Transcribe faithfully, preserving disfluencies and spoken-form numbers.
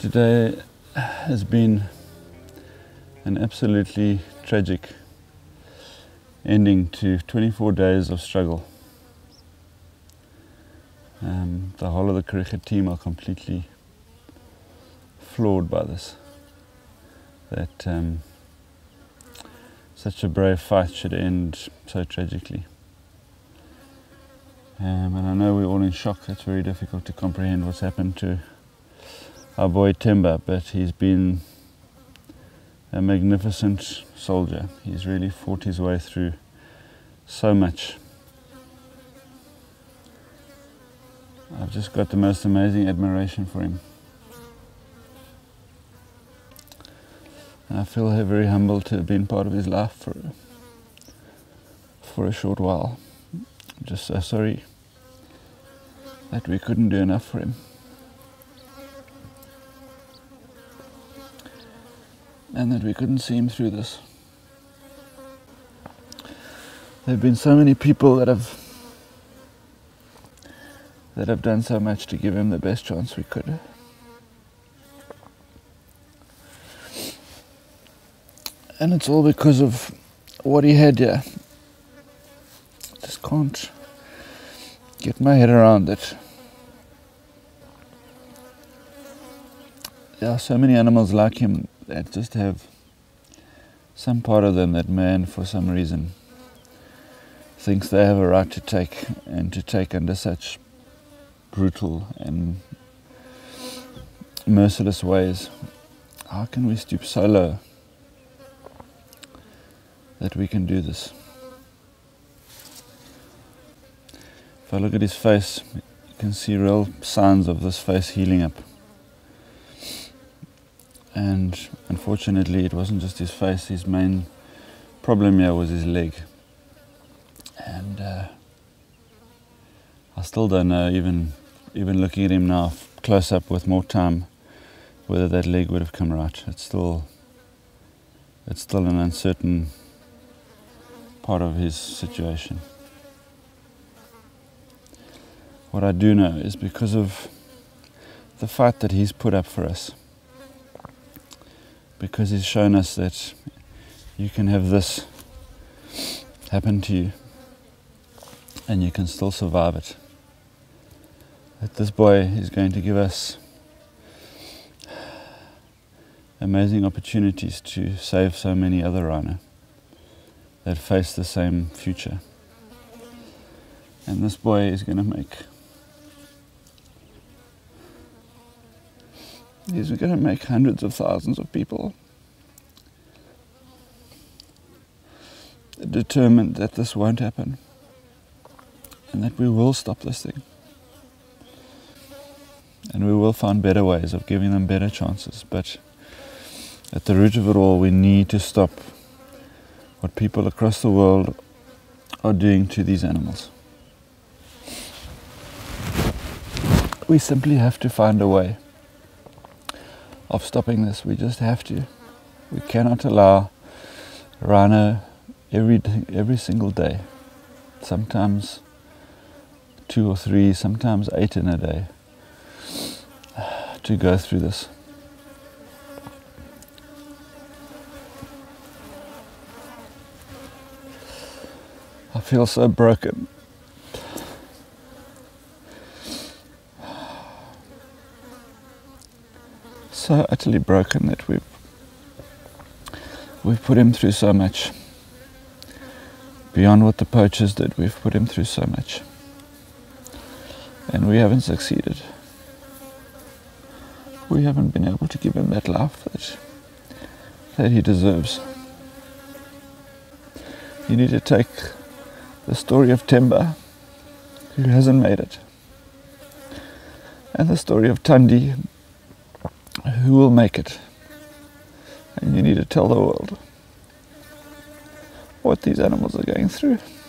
Today has been an absolutely tragic ending to twenty-four days of struggle. Um, the whole of the Kariega team are completely floored by this. That um, such a brave fight should end so tragically. Um, and I know we're all in shock. It's very difficult to comprehend what's happened to our boy Themba, but he's been a magnificent soldier. He's really fought his way through so much. I've just got the most amazing admiration for him. And I feel very humbled to have been part of his life for, for a short while. I'm just so sorry that we couldn't do enough for him. And that we couldn't see him through this. There have been so many people that have that have done so much to give him the best chance we could. And it's all because of what he had here. I just can't get my head around it. There are so many animals like him that just have some part of them that man, for some reason, thinks they have a right to take, and to take under such brutal and merciless ways. How can we stoop so low that we can do this? If I look at his face, you can see real signs of this face healing up. And unfortunately, it wasn't just his face. His main problem here was his leg. And uh, I still don't know, even, even looking at him now, close up with more time, whether that leg would have come right. It's still, it's still an uncertain part of his situation. What I do know is because of the fight that he's put up for us, because he's shown us that you can have this happen to you and you can still survive it. That this boy is going to give us amazing opportunities to save so many other rhino that face the same future. And this boy is going to make, He's going to make hundreds of thousands of people determined that this won't happen and that we will stop this thing. And we will find better ways of giving them better chances. But at the root of it all, we need to stop what people across the world are doing to these animals. We simply have to find a way of stopping this. We just have to. We cannot allow rhino every, every single day, sometimes two or three, sometimes eight in a day, to go through this. I feel so broken. So utterly broken that we've we've put him through so much beyond what the poachers did. We've put him through so much, and we haven't succeeded. We haven't been able to give him that life that that he deserves. You need to take the story of Themba, who hasn't made it, and the story of Thandi, who will make it, and you need to tell the world what these animals are going through.